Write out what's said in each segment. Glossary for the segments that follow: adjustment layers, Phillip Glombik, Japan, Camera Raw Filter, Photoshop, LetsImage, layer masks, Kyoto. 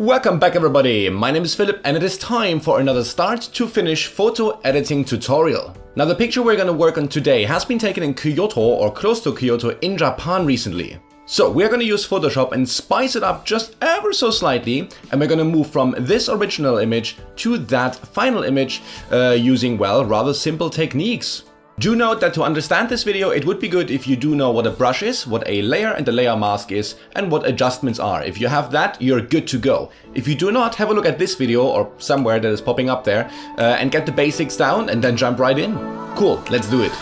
Welcome back everybody, my name is Philip and it is time for another start to finish photo editing tutorial. Now the picture we're going to work on today has been taken in Kyoto or close to Kyoto in Japan recently. So we're going to use Photoshop and spice it up just ever so slightly, and we're going to move from this original image to that final image using, well, rather simple techniques. Do note that to understand this video, it would be good if you do know what a brush is, what a layer and a layer mask is, and what adjustments are. If you have that, you're good to go. If you do not, have a look at this video or somewhere that is popping up there and get the basics down and then jump right in. Cool, let's do it.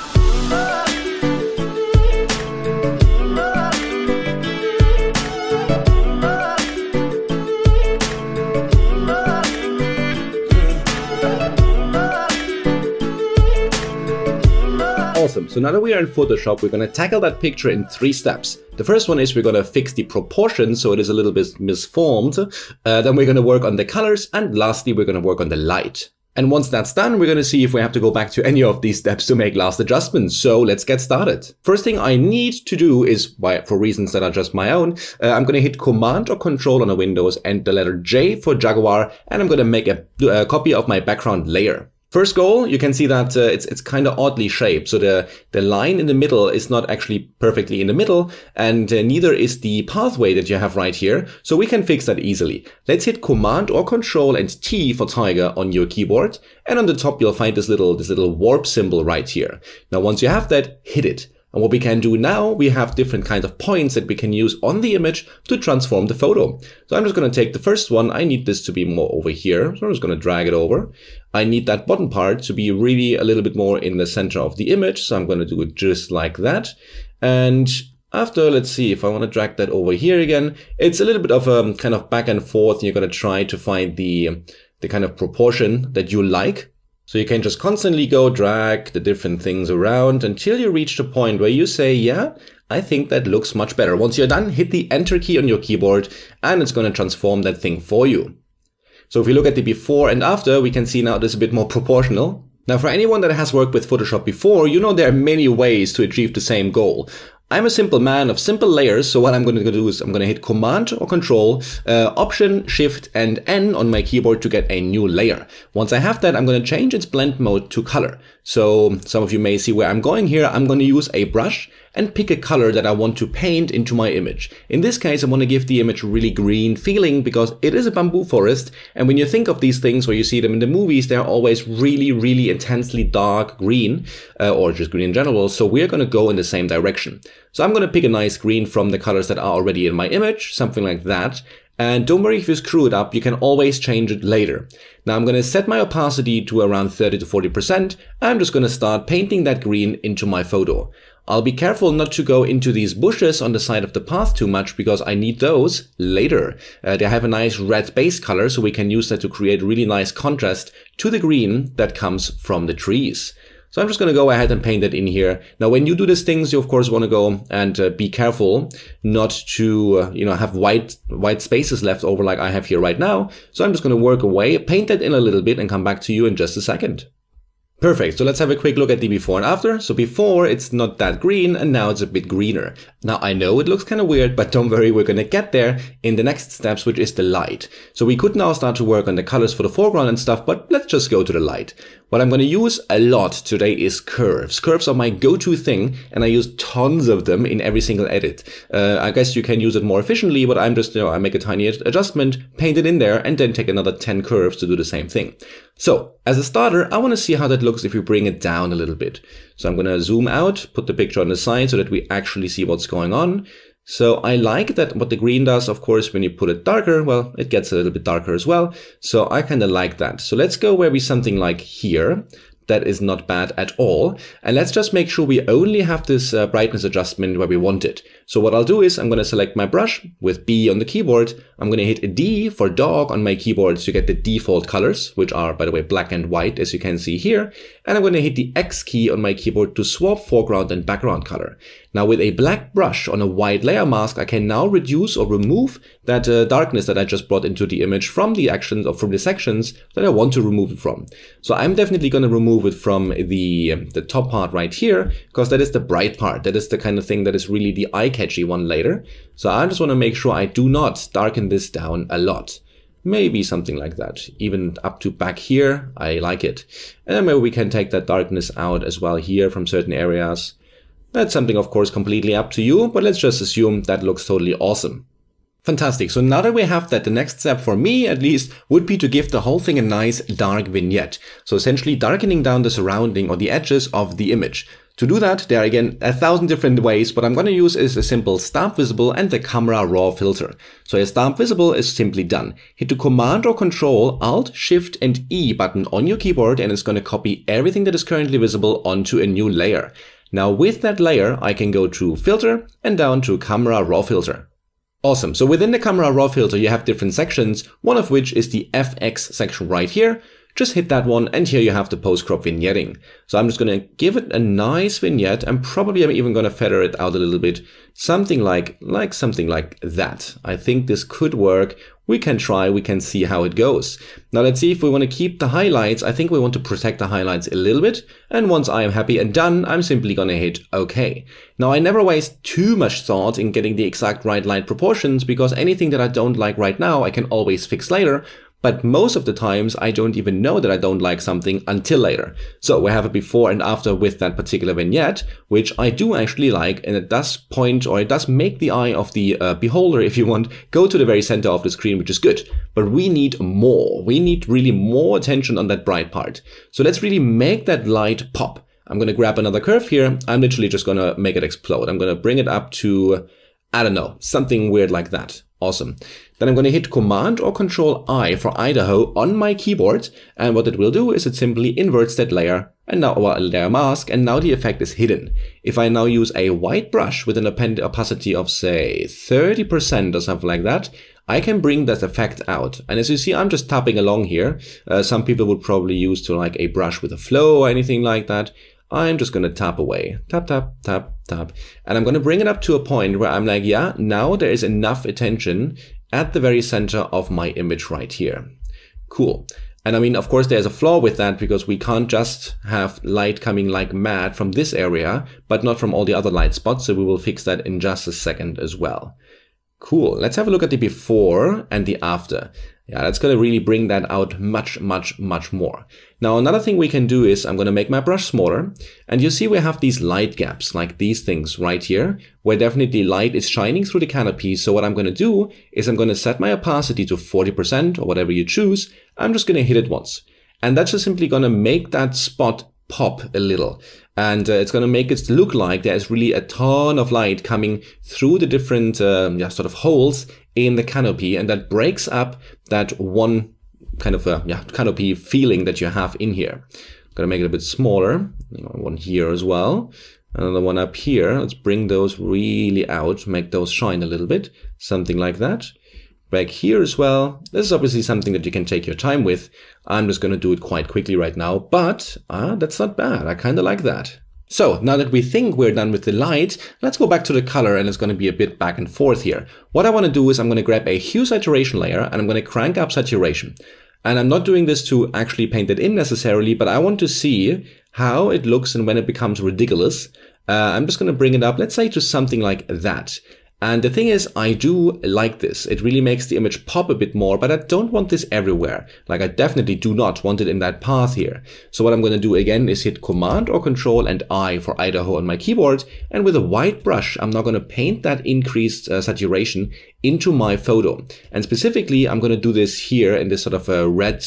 Awesome, so now that we are in Photoshop, we're going to tackle that picture in three steps. The first one is we're going to fix the proportions so it is a little bit misformed. Then we're going to work on the colors, and lastly we're going to work on the light. And once that's done, we're going to see if we have to go back to any of these steps to make last adjustments. So let's get started. First thing I need to do is, for reasons that are just my own, I'm going to hit Command or Control on the Windows and the letter J for Jaguar, and I'm going to make a copy of my background layer. First goal, you can see that it's kind of oddly shaped. So the line in the middle is not actually perfectly in the middle, and neither is the pathway that you have right here. So we can fix that easily. Let's hit Command or Control and T for Tiger on your keyboard. And on the top, you'll find this little warp symbol right here. Now, once you have that, hit it. And what we can do now, we have different kinds of points that we can use on the image to transform the photo. So I'm just going to take the first one. I need this to be more over here. So I'm just going to drag it over. I need that bottom part to be really a little bit more in the center of the image. So I'm going to do it just like that. And after, let's see if I want to drag that over here again. It's a little bit of a kind of back and forth. And you're going to try to find the kind of proportion that you like. So you can just constantly go drag the different things around until you reach the point where you say, yeah, I think that looks much better. Once you're done, hit the Enter key on your keyboard and it's going to transform that thing for you. So if you look at the before and after, we can see now this is a bit more proportional. Now, for anyone that has worked with Photoshop before, you know there are many ways to achieve the same goal. I'm a simple man of simple layers, so what I'm going to do is I'm going to hit Command or Control, Option, Shift and N on my keyboard to get a new layer. Once I have that, I'm going to change its blend mode to color. So some of you may see where I'm going here. I'm going to use a brush and pick a color that I want to paint into my image. In this case, I want to give the image really green feeling because it is a bamboo forest. And when you think of these things or you see them in the movies, they're always really, really intensely dark green or just green in general. So we're going to go in the same direction. So I'm going to pick a nice green from the colors that are already in my image, something like that. And don't worry if you screw it up, you can always change it later. Now I'm going to set my opacity to around 30 to 40%. I'm just going to start painting that green into my photo. I'll be careful not to go into these bushes on the side of the path too much because I need those later. They have a nice red base color, so we can use that to create really nice contrast to the green that comes from the trees. So I'm just going to go ahead and paint that in here. Now, when you do these things, you of course want to go and be careful not to, have white spaces left over like I have here right now. So I'm just going to work away, paint that in a little bit and come back to you in just a second. Perfect. So let's have a quick look at the before and after. So before it's not that green and now it's a bit greener. Now I know it looks kind of weird, but don't worry, we're going to get there in the next steps, which is the light. So we could now start to work on the colors for the foreground and stuff, but let's just go to the light. What I'm going to use a lot today is curves. Curves are my go-to thing and I use tons of them in every single edit. I guess you can use it more efficiently, but I'm just, I make a tiny adjustment, paint it in there and then take another 10 curves to do the same thing. So as a starter, I want to see how that looks if we bring it down a little bit. So I'm going to zoom out, put the picture on the side so that we actually see what's going on. So I like that what the green does, of course, when you put it darker, well, it gets a little bit darker as well. So I kind of like that. So let's go maybe something like here. That is not bad at all. And let's just make sure we only have this brightness adjustment where we want it. So what I'll do is I'm going to select my brush with B on the keyboard. I'm going to hit a D for dog on my keyboard to get the default colors, which are, by the way, black and white, as you can see here. And I'm going to hit the X key on my keyboard to swap foreground and background color. Now with a black brush on a white layer mask, I can now reduce or remove that darkness that I just brought into the image from the actions or from the sections that I want to remove it from. So I'm definitely going to remove it from the top part right here, because that is the bright part. That is the kind of thing that is really the eye-catchy one later. So I just want to make sure I do not darken this down a lot. Maybe something like that. Even up to back here, I like it. And then maybe we can take that darkness out as well here from certain areas. That's something, of course, completely up to you, but let's just assume that looks totally awesome. Fantastic. So now that we have that, the next step for me, at least, would be to give the whole thing a nice dark vignette. So essentially darkening down the surrounding or the edges of the image. To do that, there are again 1,000 different ways, but I'm going to use is a simple Start Visible and the Camera Raw Filter. So a Start Visible is simply done. Hit the Command or Control, Alt, Shift and E button on your keyboard, and it's going to copy everything that is currently visible onto a new layer. Now with that layer, I can go to Filter and down to Camera Raw Filter. Awesome. So within the Camera Raw Filter, you have different sections, one of which is the FX section right here. Just hit that one, and here you have the post-crop vignetting. So I'm just going to give it a nice vignette, and probably I'm even going to feather it out a little bit. Something like that. I think this could work. We can try, we can see how it goes. Now let's see if we want to keep the highlights. I think we want to protect the highlights a little bit. And once I am happy and done, I'm simply going to hit OK. Now I never waste too much thought in getting the exact right light proportions, because anything that I don't like right now, I can always fix later. But most of the times I don't even know that I don't like something until later. So we have a before and after with that particular vignette, which I do actually like, and it does point, or it does make the eye of the beholder, if you want, go to the very center of the screen, which is good. But we need more. We need really more attention on that bright part. So let's really make that light pop. I'm going to grab another curve here. I'm literally just going to make it explode. I'm going to bring it up to, I don't know, something weird like that. Awesome. Then I'm going to hit Command or Control I for Idaho on my keyboard. And what it will do is it simply inverts that layer and now our layer mask, and now the effect is hidden. If I now use a white brush with an appended opacity of say 30% or something like that, I can bring that effect out. And as you see, I'm just tapping along here. Some people would probably use to like a brush with a flow or anything like that. I'm just going to tap away, tap, tap, tap, tap. And I'm going to bring it up to a point where I'm like, yeah, now there is enough attention at the very center of my image right here. Cool. And I mean, of course, there's a flaw with that, because we can't just have light coming like mad from this area, but not from all the other light spots. So we will fix that in just a second as well. Cool. Let's have a look at the before and the after. Yeah, that's going to really bring that out much, much, much more. Now, another thing we can do is I'm going to make my brush smaller, and you see we have these light gaps like these things right here, where definitely light is shining through the canopy. So what I'm going to do is I'm going to set my opacity to 40% or whatever you choose. I'm just going to hit it once, and that's just simply going to make that spot pop a little, and it's going to make it look like there's really a ton of light coming through the different sort of holes in the canopy, and that breaks up that one kind of canopy feeling that you have in here. I'm going to make it a bit smaller, one here as well, another one up here. Let's bring those really out, make those shine a little bit, something like that. Back here as well. This is obviously something that you can take your time with. I'm just going to do it quite quickly right now, but that's not bad. I kind of like that. So now that we think we're done with the light, let's go back to the color, and it's going to be a bit back and forth here. What I want to do is I'm going to grab a hue saturation layer, and I'm going to crank up saturation. And I'm not doing this to actually paint it in necessarily, but I want to see how it looks and when it becomes ridiculous. I'm just going to bring it up, let's say to something like that. And the thing is, I do like this. It really makes the image pop a bit more, but I don't want this everywhere. Like I definitely do not want it in that path here. So what I'm going to do again is hit Command or Control and I for Idaho on my keyboard. And with a white brush, I'm now going to paint that increased saturation into my photo. And specifically, I'm going to do this here in this sort of a red,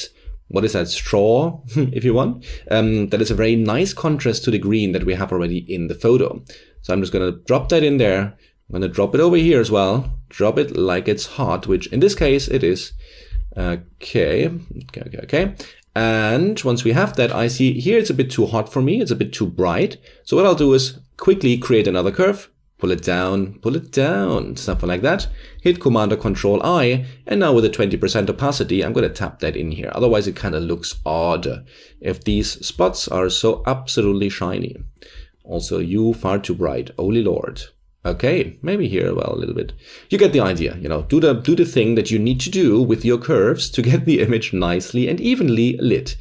what is that, straw, if you want. That is a very nice contrast to the green that we have already in the photo. So I'm just going to drop that in there. I'm going to drop it over here as well. Drop it like it's hot, which in this case it is. Okay. And once we have that, I see here it's a bit too hot for me. It's a bit too bright. So what I'll do is quickly create another curve, pull it down, something like that. Hit Command or Control I, and now with a 20% opacity, I'm going to tap that in here. Otherwise it kind of looks odd if these spots are so absolutely shiny. Also, you far too bright. Holy Lord. Okay, maybe here, well, a little bit. You get the idea, you know, do the thing that you need to do with your curves to get the image nicely and evenly lit.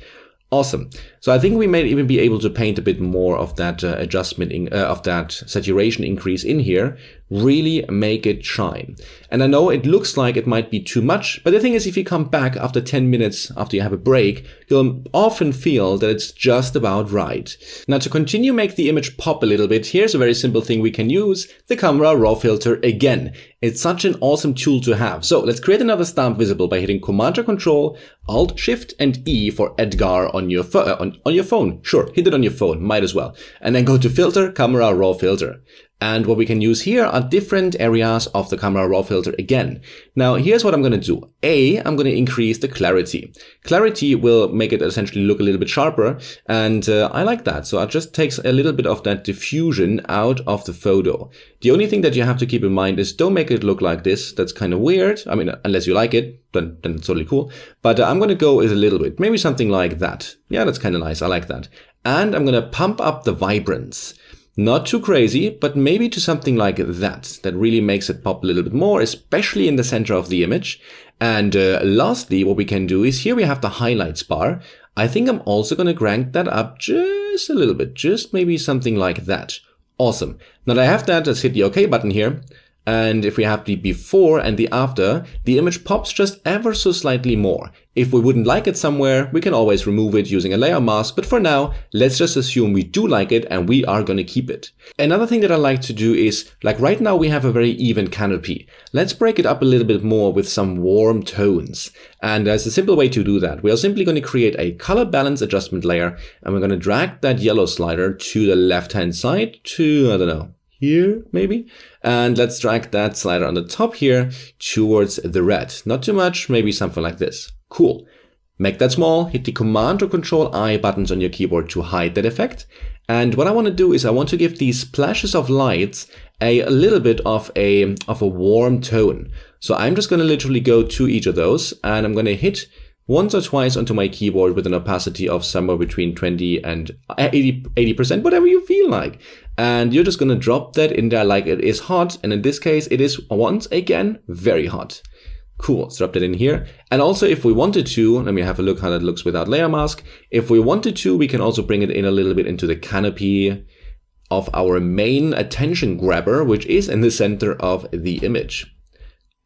Awesome. So I think we may even be able to paint a bit more of that adjustment, of that saturation increase in here, really make it shine. And I know it looks like it might be too much, but the thing is, if you come back after 10 minutes after you have a break, you'll often feel that it's just about right. Now, to continue make the image pop a little bit, here's a very simple thing we can use, the Camera Raw Filter again. It's such an awesome tool to have. So let's create another stamp visible by hitting Command or Control, Alt, Shift and E for Edgar on your phone. Sure, hit it on your phone, might as well. And then go to Filter, Camera Raw Filter. And what we can use here are different areas of the Camera Raw Filter again. Now, here's what I'm going to do. I'm going to increase the clarity. Clarity will make it essentially look a little bit sharper. And I like that. So it just takes a little bit of that diffusion out of the photo. The only thing that you have to keep in mind is don't make it look like this. That's kind of weird. I mean, unless you like it, then it's totally cool. But I'm going to go with a little bit, maybe something like that. Yeah, that's kind of nice. I like that. And I'm going to pump up the vibrance. Not too crazy, but maybe to something like that. That really makes it pop a little bit more, especially in the center of the image. And lastly, what we can do is here we have the highlights bar. I think I'm also going to crank that up just a little bit, just maybe something like that. Awesome. Now that I have that, let's hit the OK button here. And if we have the before and the after, the image pops just ever so slightly more. If we wouldn't like it somewhere, we can always remove it using a layer mask. But for now, let's just assume we do like it and we are going to keep it. Another thing that I like to do is, like right now we have a very even canopy. Let's break it up a little bit more with some warm tones. And there's a simple way to do that. We are simply going to create a color balance adjustment layer. And we're going to drag that yellow slider to the left-hand side to, I don't know, here maybe, and let's drag that slider on the top here towards the red. Not too much, maybe something like this. Cool. Make that small, hit the Command or Control I buttons on your keyboard to hide that effect. And what I want to do is I want to give these splashes of lights a little bit of a warm tone. So I'm just going to literally go to each of those and I'm going to hit once or twice onto my keyboard with an opacity of somewhere between 20 and 80%, whatever you feel like. And you're just going to drop that in there like it is hot. And in this case, it is once again, very hot. Cool, let's drop that in here. And also if we wanted to, let me have a look how that looks without layer mask. If we wanted to, we can also bring it in a little bit into the canopy of our main attention grabber, which is in the center of the image.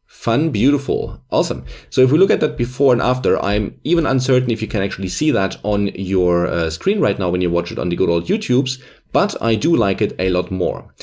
Fun, beautiful, awesome. So if we look at that before and after, I'm even uncertain if you can actually see that on your screen right now when you watch it on the good old YouTubes, but I do like it a lot more.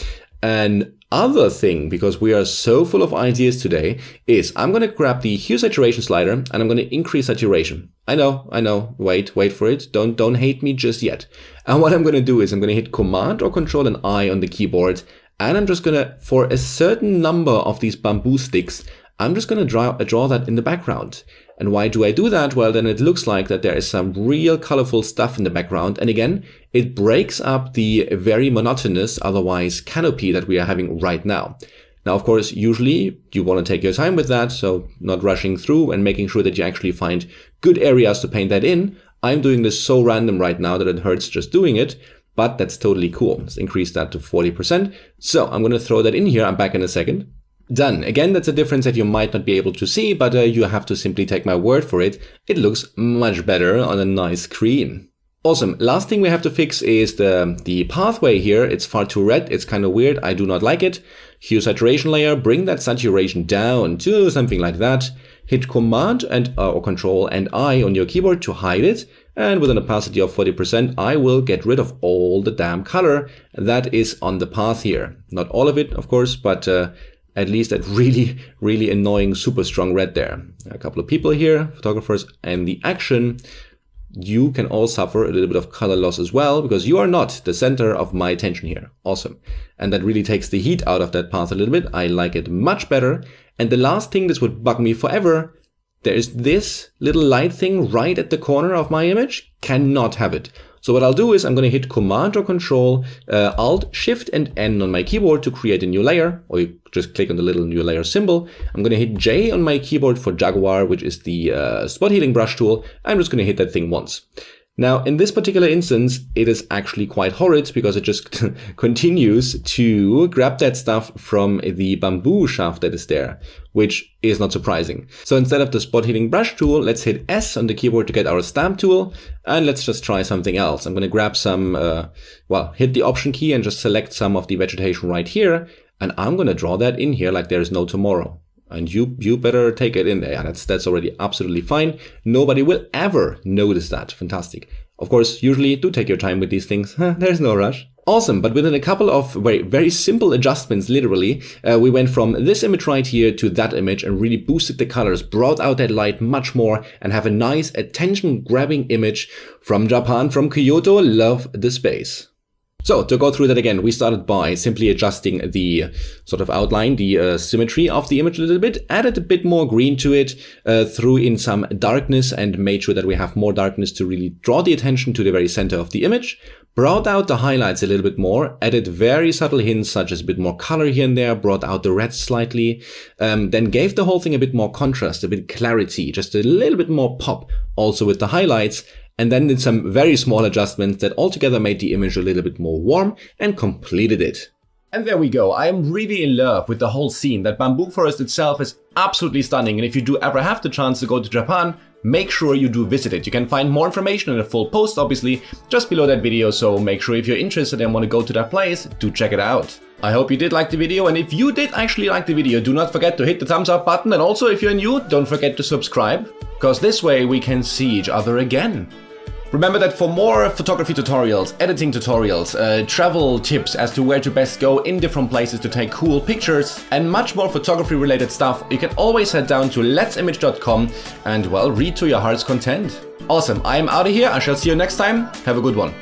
And other thing, because we are so full of ideas today, is I'm gonna grab the hue saturation slider and I'm gonna increase saturation. I know, wait for it, don't hate me just yet. And what I'm gonna do is I'm gonna hit Command or Control and I on the keyboard, and I'm just gonna, for a certain number of these bamboo sticks, I'm just gonna draw that in the background. And why do I do that? Well, then it looks like that there is some real colorful stuff in the background. And again, it breaks up the very monotonous, otherwise canopy that we are having right now. Now, of course, usually you want to take your time with that. So not rushing through and making sure that you actually find good areas to paint that in. I'm doing this so random right now that it hurts just doing it. But that's totally cool. Let's increase that to 40%. So I'm going to throw that in here. I'm back in a second. Done. Again, that's a difference that you might not be able to see, but you have to simply take my word for it. It looks much better on a nice screen. Awesome. Last thing we have to fix is the pathway here. It's far too red. It's kind of weird. I do not like it. Hue saturation layer. Bring that saturation down to something like that. Hit Command and or Control and I on your keyboard to hide it. And with an opacity of 40%, I will get rid of all the damn color that is on the path here. Not all of it, of course, but at least that really, really annoying, super strong red there. A couple of people here, photographers and the action. You can all suffer a little bit of color loss as well, because you are not the center of my attention here. Awesome. And that really takes the heat out of that path a little bit. I like it much better. And the last thing, this would bug me forever. There is this little light thing right at the corner of my image. Cannot have it. So what I'll do is I'm going to hit Command or Control, Alt, Shift and N on my keyboard to create a new layer, or you just click on the little new layer symbol. I'm going to hit J on my keyboard for Jaguar, which is the spot healing brush tool. I'm just going to hit that thing once. Now, in this particular instance, it is actually quite horrid because it just continues to grab that stuff from the bamboo shaft that is there, which is not surprising. So instead of the spot healing brush tool, let's hit S on the keyboard to get our stamp tool. And let's just try something else. I'm going to grab some, well, hit the Option key and just select some of the vegetation right here. And I'm going to draw that in here like there is no tomorrow. And you better take it in there. And that's already absolutely fine. Nobody will ever notice that. Fantastic. Of course, usually do take your time with these things. There's no rush. Awesome, but within a couple of very simple adjustments, literally, we went from this image right here to that image and really boosted the colors, brought out that light much more, and have a nice attention-grabbing image from Japan, from Kyoto. Love the space. So to go through that again, we started by simply adjusting the sort of outline, the symmetry of the image a little bit, added a bit more green to it, threw in some darkness and made sure that we have more darkness to really draw the attention to the very center of the image, brought out the highlights a little bit more, added very subtle hints such as a bit more color here and there, brought out the red slightly, then gave the whole thing a bit more contrast, a bit clarity, just a little bit more pop also with the highlights, and then did some very small adjustments that altogether made the image a little bit more warm and completed it. And there we go. I am really in love with the whole scene. That bamboo forest itself is absolutely stunning, and if you do ever have the chance to go to Japan, make sure you do visit it. You can find more information in a full post, obviously, just below that video, so make sure if you're interested and want to go to that place, do check it out. I hope you did like the video, and if you did actually like the video, do not forget to hit the thumbs up button, and also if you're new, don't forget to subscribe, because this way we can see each other again. Remember that for more photography tutorials, editing tutorials, travel tips as to where to best go in different places to take cool pictures, and much more photography related stuff, you can always head down to letsimage.com and, well, read to your heart's content. Awesome, I am out of here, I shall see you next time, have a good one.